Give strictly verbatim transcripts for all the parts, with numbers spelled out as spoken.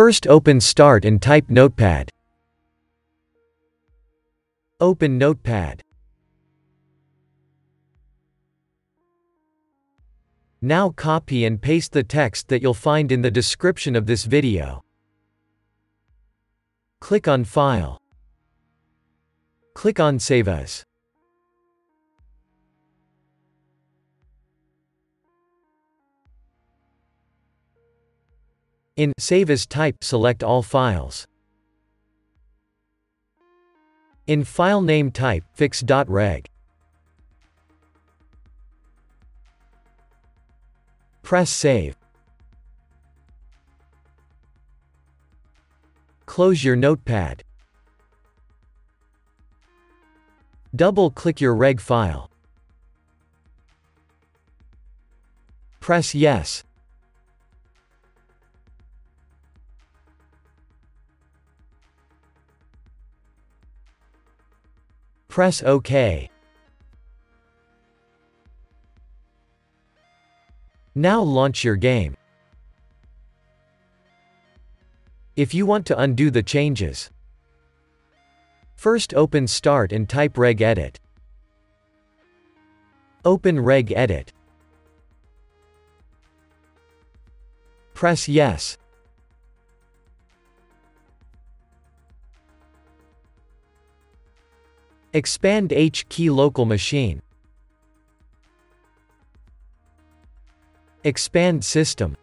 First open Start and type Notepad. Open Notepad. Now copy and paste the text that you'll find in the description of this video. Click on File. Click on Save As. In Save As type, select all files. In file name type, fix.reg. Press Save. Close your notepad. Double-click your reg file. Press Yes. Press OK. Now launch your game. If you want to undo the changes, first open Start and type Reg Edit. Open Reg Edit. Press Yes. Expand H key local machine. Expand system.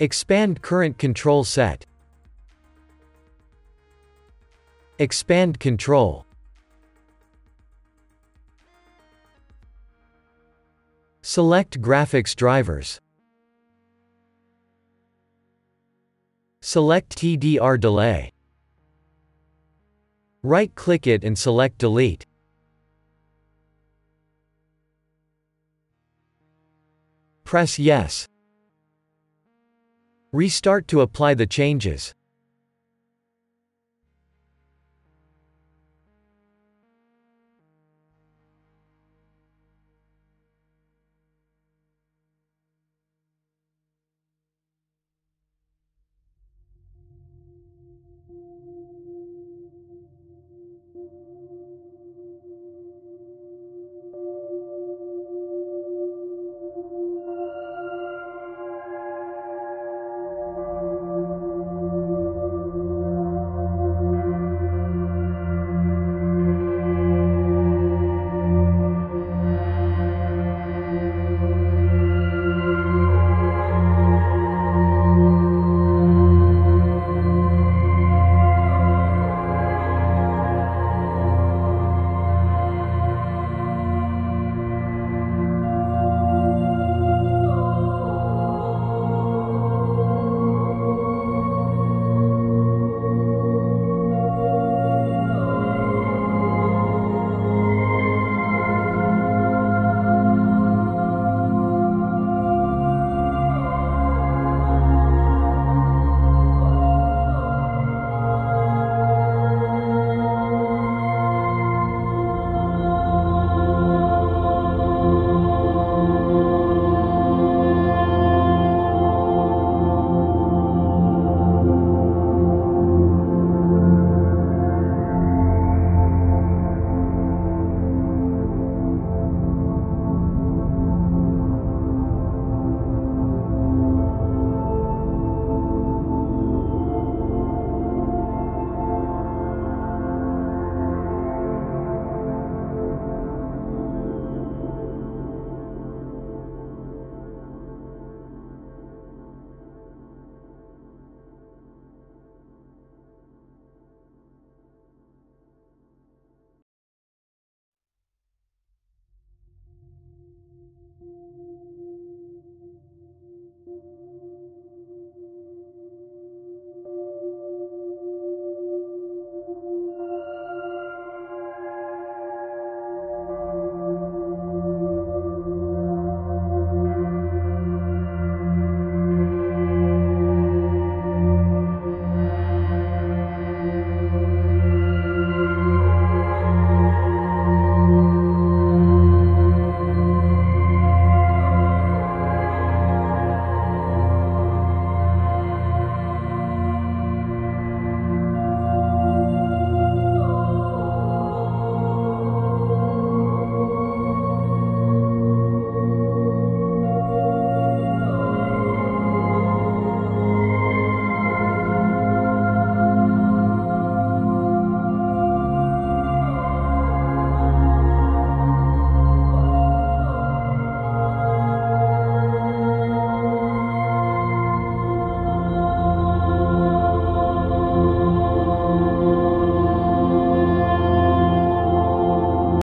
Expand current control set. Expand control. Select graphics drivers. Select T D R delay. Right-click it and select Delete. Press Yes. Restart to apply the changes.